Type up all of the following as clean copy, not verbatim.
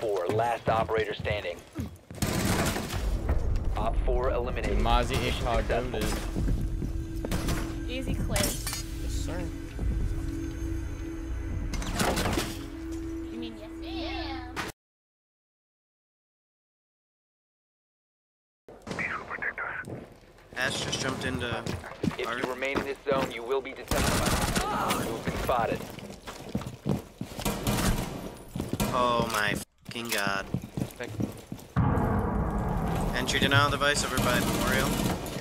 4, last operator standing. Op 4 eliminated. Mozzie Acog downed. Easy clip. Yes, sir. You mean yes, ma'am? These will protect us. Ash just jumped into. If you remain in this zone, you will be detected. You've been spotted. Oh my fucking god. Entry denial device over by Memorial.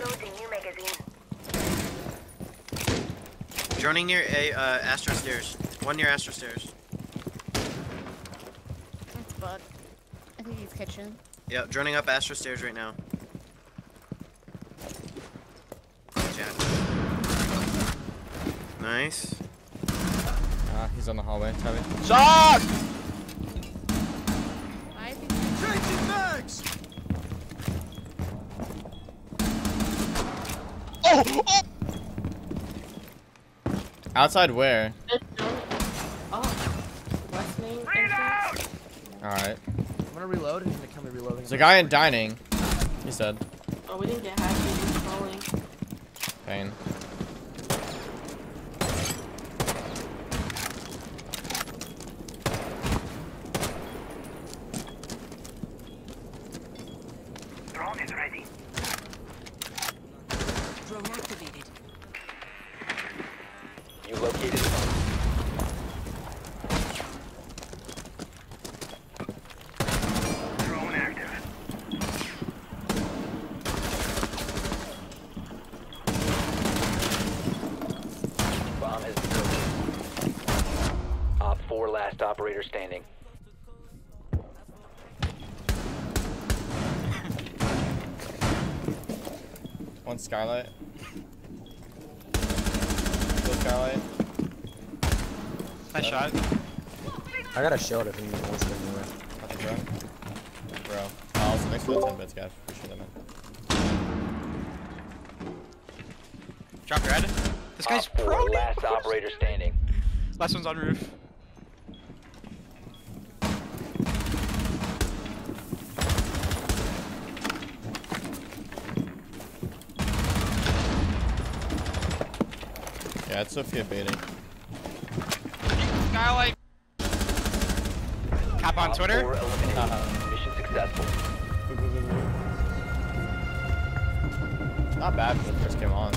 Loading new magazine. Droning near a Astro Stairs. One near Astro Stairs. That's bug. I think he's kitchen. Yep, droning up Astro Stairs right now. Jack. Nice. He's on the hallway, Tommy. Shawk! Oh! Outside where? Oh. West Main. Alright. I'm gonna reload and come and reloading. There's a guy in dining. He's dead. Oh, we didn't get hacked. He's falling. Pain. Last operator standing. One skylight. Still skylight. I shot. I got a shield if anyone wants to anyway. Nothing wrong. Bro. I was next to the 10 bits, guys. Appreciate that, man. Drop your head. This guy's pro. Last operator standing. Last one's on roof. Yeah, it's Sophia baiting. Skylight. Cap on Twitter. Mission successful. Not bad for the first game on.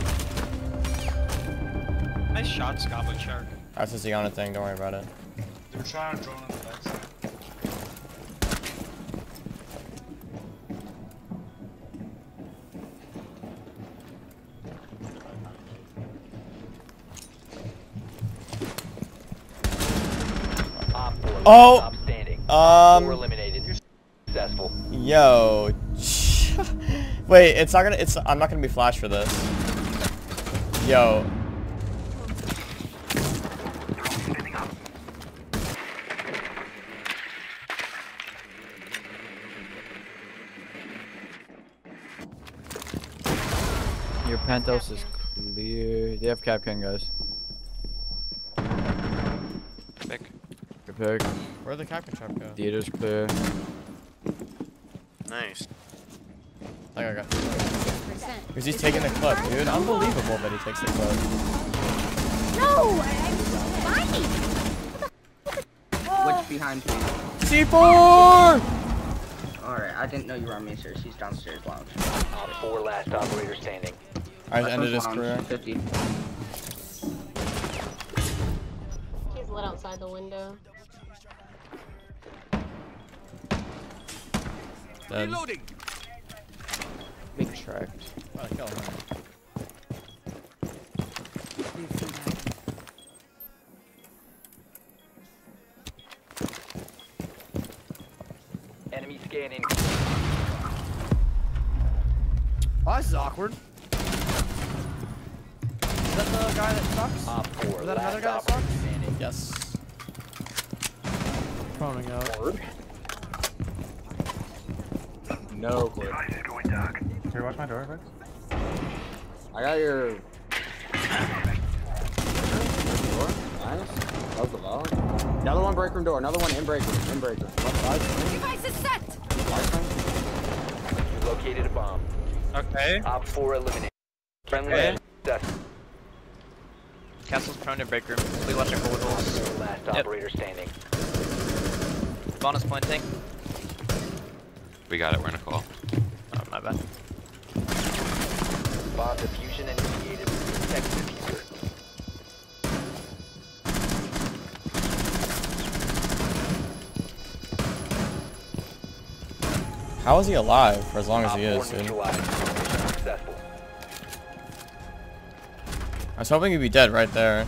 Nice shots, Goblin Shark. That's just the Yana thing. Don't worry about it. They're trying to drone on the back side. Oh, eliminated. Successful. Yo, wait, it's not gonna. It's I'm not gonna be flashed for this. Yo. Your penthouse is clear. They have Capcan, guys. Pick. Where'd the captain trap go? Theater's clear. Nice. I got. Because he's taking the clip, dude. Unbelievable that he takes the clip. No! What's behind me? C4! Alright, I didn't know you were on me, sir. He's downstairs lounge. Four last operator standing. Alright, ended his career. 50. He's lit outside the window. Reloading. Big track. Oh, kill him. Enemy scanning. Oh, this is awkward. Is that the guy that sucks? Or is that another guy that sucks? Standing. Yes. Phoning out. No clip. Here, watch my door, please. I got your. Door? I Nice. That was the loud. Another one break room door. Another one in break room. In break room. The device is set. You located a bomb. Okay. Op 4 eliminated. Friendly. Okay. Death. Castle's prone to break room. Please watch our corridors. Last operator standing. Bonus point tank. We got it. We're in a call. Oh, my bad. Bomb diffusion initiated. Protect the diffuser. How is he alive for as long as he is, dude? I was hoping he'd be dead right there.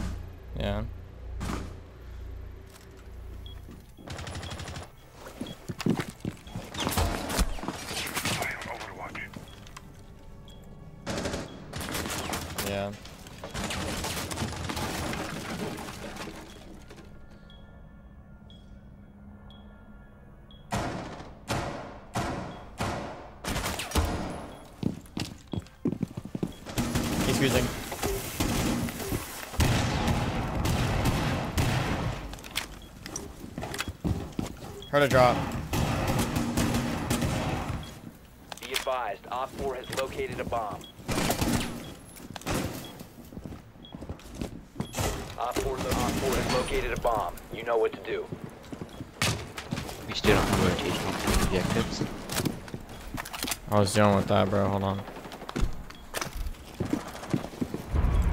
Yeah. Yeah. He's using. Heard a drop. Be advised, Op 4 has located a bomb. Op 4 has located a bomb. You know what to do. We still don't have rotation on the objectives. I was dealing with that, bro. Hold on.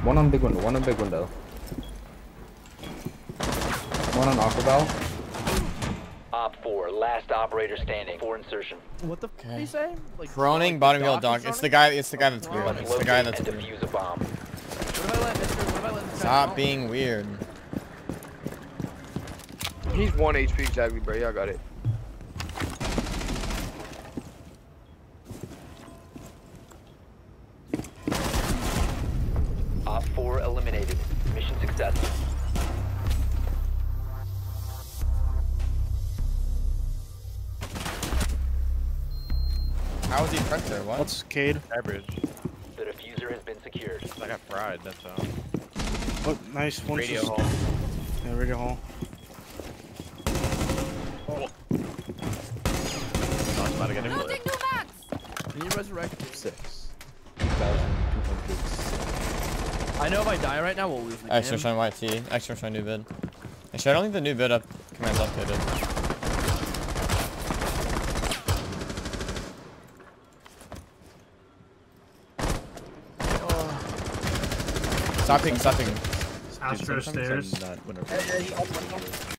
One on big window. One on big window. One on aqua valve. Op 4, last operator standing for insertion. What the f did he say? Like, proning, bottom wheel dog. It's the guy that's weird. It's the guy that's weird. Stop being weird. He's 1 HP exactly, bro. Y'all got it. Op 4 eliminated. Mission successful. How was he prepped there? What? What's Cade? Average. The diffuser has been secured. I got fried, that's all. What? Nice. One radio hole. Yeah, radio hole. Oh. Not about to get him. Can you resurrect? 6. 2,000. I know if I die right now, we'll lose the game. Extra shine YT. Extra shine new bid. Actually, I don't think the new bid up command's updated. Stop picking, stop picking. Astro stairs.